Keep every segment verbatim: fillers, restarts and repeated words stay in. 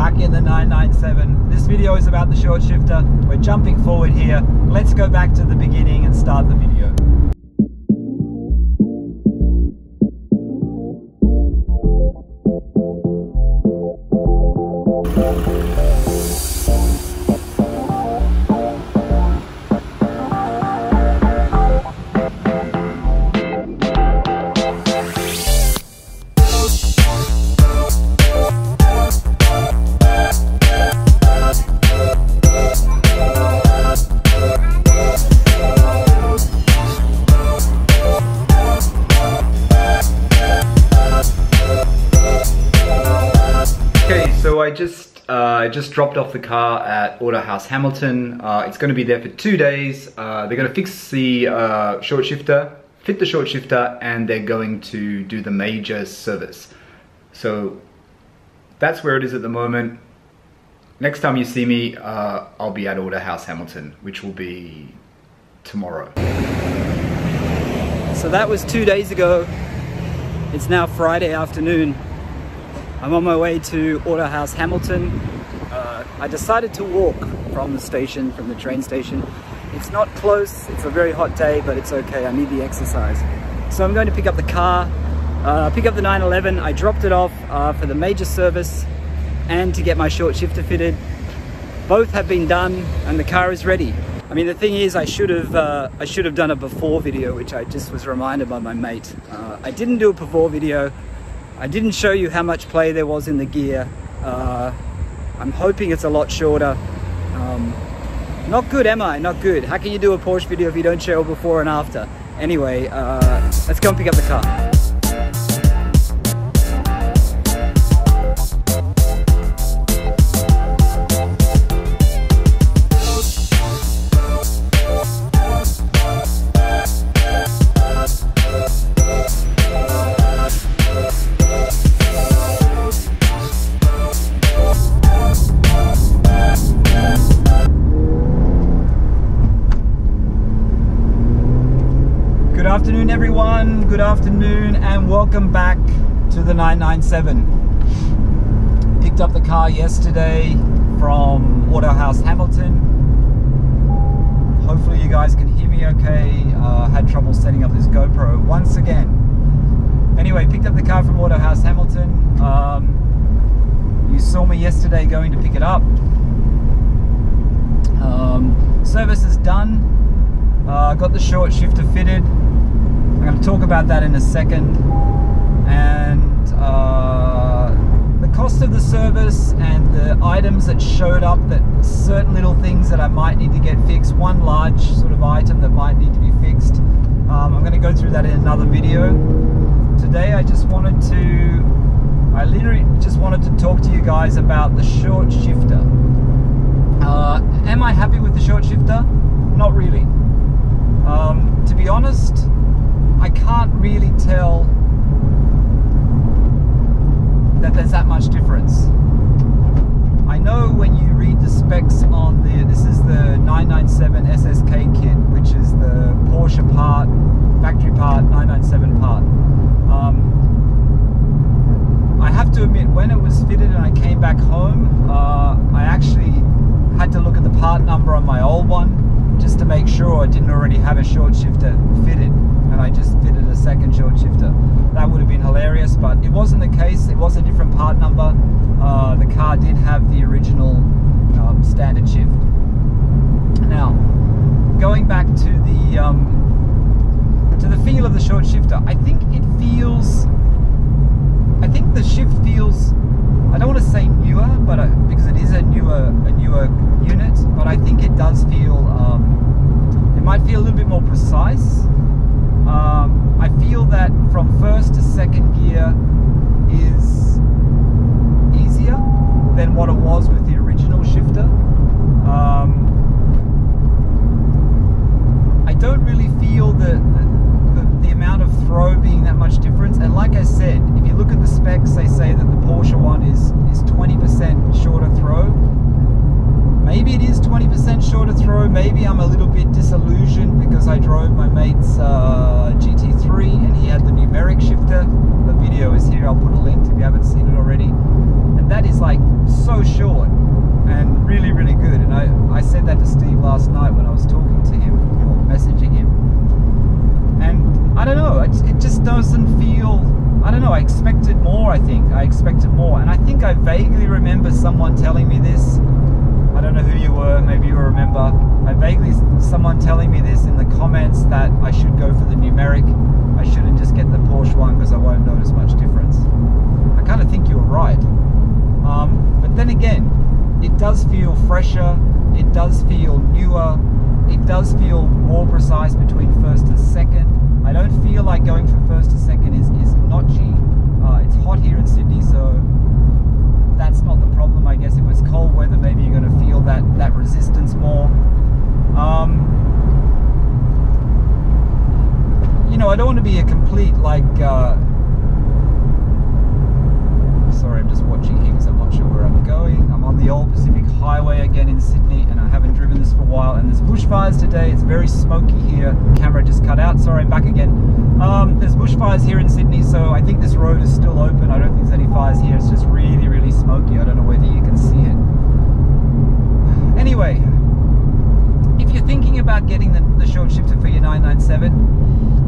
back in the nine nine seven. This video is about the short shifter. We're jumping forward here. Let's go back to the beginning and start the video. So I just uh, just dropped off the car at Autohaus Hamilton. Uh, it's going to be there for two days. Uh, they're going to fix the uh, short shifter, fit the short shifter, and they're going to do the major service. So that's where it is at the moment. Next time you see me, uh, I'll be at Autohaus Hamilton, which will be tomorrow. So that was two days ago. It's now Friday afternoon. I'm on my way to Autohaus Hamilton. Uh, I decided to walk from the station, from the train station. It's not close, it's a very hot day, but it's okay, I need the exercise. So I'm going to pick up the car, uh, pick up the nine eleven. I dropped it off uh, for the major service and to get my short shifter fitted. Both have been done and the car is ready. I mean, the thing is, I should have uh, I should have done a before video, which I just was reminded by my mate. Uh, I didn't do a before video. I didn't show you how much play there was in the gear. Uh, I'm hoping it's a lot shorter. Um, not good, am I? Not good. How can you do a Porsche video if you don't show before and after? Anyway, uh, let's go and pick up the car. Good afternoon, everyone. Good afternoon and welcome back to the nine nine seven. Picked up the car yesterday from Autohaus Hamilton. Hopefully you guys can hear me okay. Uh, had trouble setting up this GoPro once again. Anyway, picked up the car from Autohaus Hamilton. Um, you saw me yesterday going to pick it up. Um, service is done. Uh, got the short shifter fitted. I'm going to talk about that in a second, and uh, the cost of the service and the items that showed up, that certain little things that I might need to get fixed, one large sort of item that might need to be fixed. Um, I'm going to go through that in another video. Today I just wanted to, I literally just wanted to talk to you guys about the short shifter. Uh, am I happy with the short shifter? Not really. Um, to be honest, I can't really tell that there's that much difference. I know when you read the specs on the, this is the nine nine seven S S K kit, which is the Porsche part, factory part, nine nine seven part. Um, I have to admit, when it was fitted and I came back home, uh, I actually had to look at the part number on my old one just to make sure I didn't already have a short shifter fitted. And I just fitted a second short shifter. That would have been hilarious, but it wasn't the case. It was a different part number. Uh, the car did have the original um, standard shift. Now, going back to the um, to the feel of the short shifter, I think it feels. I think the shift feels. I don't want to say newer, but I, because it is a newer a newer unit, but I think it does feel. Um, it might feel a little bit more precise. Um, I feel that from first to second gear is easier than what it was with the original shifter. Um, I don't really feel the, the, the amount of throw being that much difference. And like I said, if you look at the specs, they say that the Porsche one is, is twenty percent shorter throw. Maybe it is twenty percent shorter throw, maybe I'm a little bit disillusioned because I drove my mate's uh, G T three and he had the numeric shifter. The video is here, I'll put a link if you haven't seen it already. And that is like so short. that to Steve last night when I was talking to him or messaging him, and I don't know, it, it just doesn't feel, I don't know, I expected more. I think I expected more, and I think I vaguely remember someone telling me this. I don't know who you were, maybe you remember. I vaguely, someone telling me this in the comments, that I should go for the numeric, I shouldn't just get the Porsche one because I won't notice much difference. I kind of think you were right. Um, but then again, it does feel fresher, it does feel newer, it does feel more precise between first and second. I don't feel like going from first to second is, is notchy. Uh, it's hot here in Sydney, so that's not the problem, I guess. If it's cold weather, maybe you're going to feel that, that resistance more. Um, you know, I don't want to be a complete, like... Uh, sorry, I'm just watching here because I'm not sure where I'm going. I'm on the old Pacific Highway again in Sydney, and I haven't driven this for a while, and there's bushfires today. It's very smoky here. Camera just cut out. Sorry, I'm back again. Um, there's bushfires here in Sydney, so I think this road is still open. I don't think there's any fires here. It's just really, really smoky. I don't know whether you can see it. Anyway, if you're thinking about getting the, the short shifter for your nine nine seven,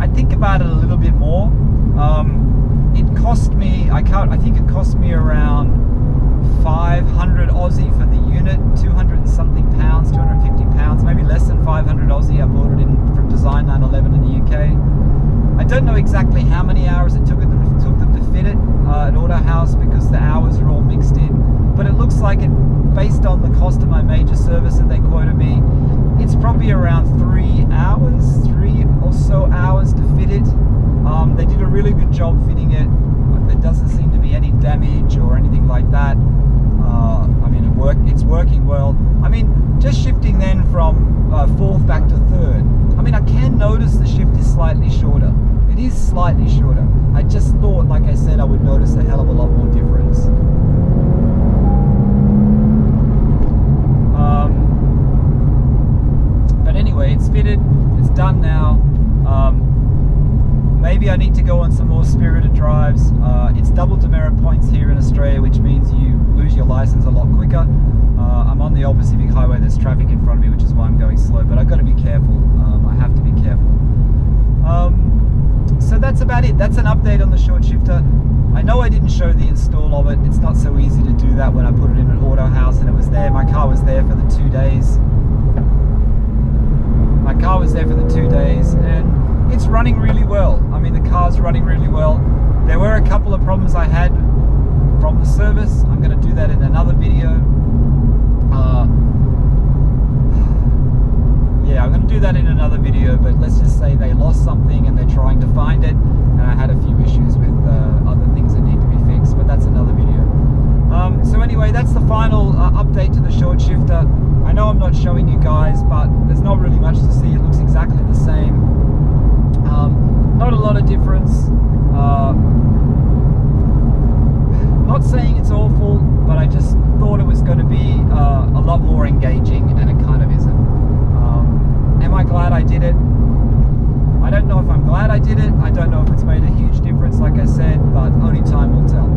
I think about it a little bit more. Um, it cost me, I can't, I think it cost me around five hundred Aussie for the unit, two hundred and something pounds, two hundred fifty pounds, maybe less than five hundred Aussie. I bought it in from Design nine eleven in the U K. I don't know exactly how many hours it took them, took them to fit it uh, at Autohaus, because the hours are all mixed in. But it looks like it, based on the cost of my major service that they quoted me, it's probably around three hours, three or so hours to fit it. Um, they did a really good job fitting it. There doesn't seem to be any damage or anything like that. Uh, I mean, it work, it's working well. I mean, just shifting then from uh, fourth back to third. I mean, I can notice the shift is slightly shorter. It is slightly shorter. I just thought, like I said, I would notice a hell of a lot more difference. Um, but anyway, it's fitted. It's done now. Um, Maybe I need to go on some more spirited drives. Uh, it's double demerit points here in Australia, which means you lose your license a lot quicker. Uh, I'm on the old Pacific Highway, there's traffic in front of me, which is why I'm going slow, but I've got to be careful. Um, I have to be careful. Um, so that's about it. That's an update on the short shifter. I know I didn't show the install of it. It's not so easy to do that when I put it in an Autohaus, and it was there. My car was there for the two days. My car was there for the two days, and it's running really well. I mean, the car's running really well. There were a couple of problems I had from the service. I'm going to do that in another video. Uh, yeah, I'm going to do that in another video, but let's just say they lost something and they're trying to find it, and I had a few issues with uh, other things that need to be fixed, but that's another video. Um, so anyway, that's the final uh, update to the short shifter. I know I'm not showing you guys, but there's not really much to see. It looks exactly the same. Um, not a lot of difference. Uh, not saying it's awful, but I just thought it was going to be uh, a lot more engaging, and it kind of isn't. Um, am I glad I did it? I don't know if I'm glad I did it. I don't know if it's made a huge difference, like I said, but only time will tell.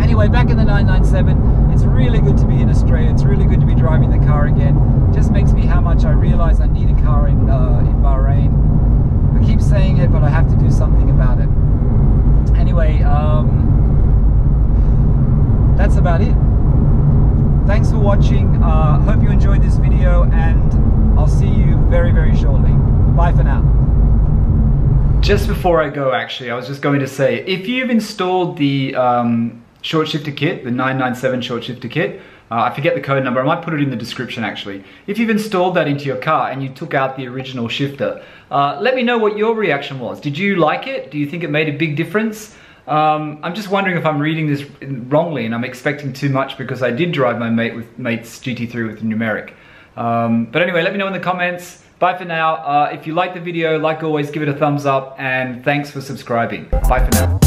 Anyway, back in the nine nine seven, it's really good to be in Australia. It's really good to be driving the car again. It just makes me how much I realise I need a car in, uh, in Bahrain. I keep saying it, but I have to do something about it. Anyway, um, that's about it. Thanks for watching. Uh, hope you enjoyed this video, and I'll see you very, very shortly. Bye for now. Just before I go, actually, I was just going to say, if you've installed the um, short shifter kit, the nine nine seven short shifter kit, Uh, I forget the code number, I might put it in the description actually. If you've installed that into your car and you took out the original shifter, uh, let me know what your reaction was. Did you like it? Do you think it made a big difference? Um, I'm just wondering if I'm reading this wrongly and I'm expecting too much, because I did drive my mate with, mate's G T three with numeric. Um, but anyway, let me know in the comments. Bye for now. Uh, if you like the video, like always, give it a thumbs up, and thanks for subscribing. Bye for now.